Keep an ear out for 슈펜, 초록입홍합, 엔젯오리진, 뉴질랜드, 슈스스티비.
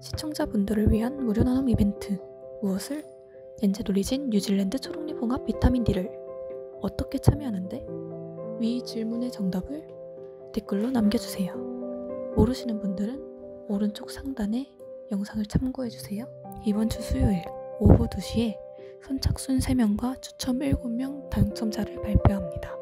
시청자분들을 위한 무료 나눔 이벤트. 무엇을? 엔젯오리진 뉴질랜드 초록입홍합 비타민 D를. 어떻게 참여하는데? 위 질문의 정답을 댓글로 남겨주세요. 모르시는 분들은 오른쪽 상단에 영상을 참고해주세요. 이번 주 수요일 오후 2시에 선착순 3명과 추첨 7명 당첨자를 발표합니다.